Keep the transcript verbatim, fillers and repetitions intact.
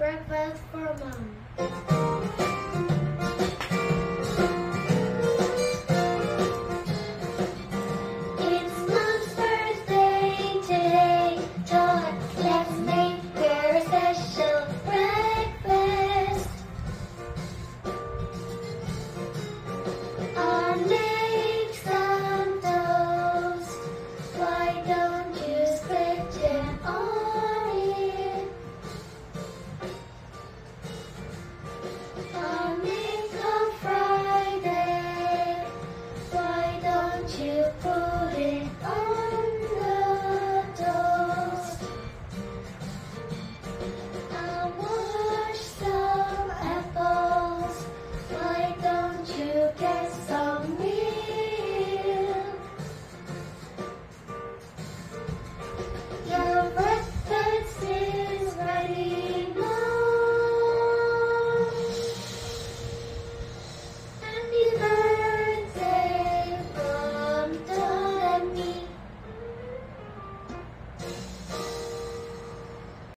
Breakfast for Mom.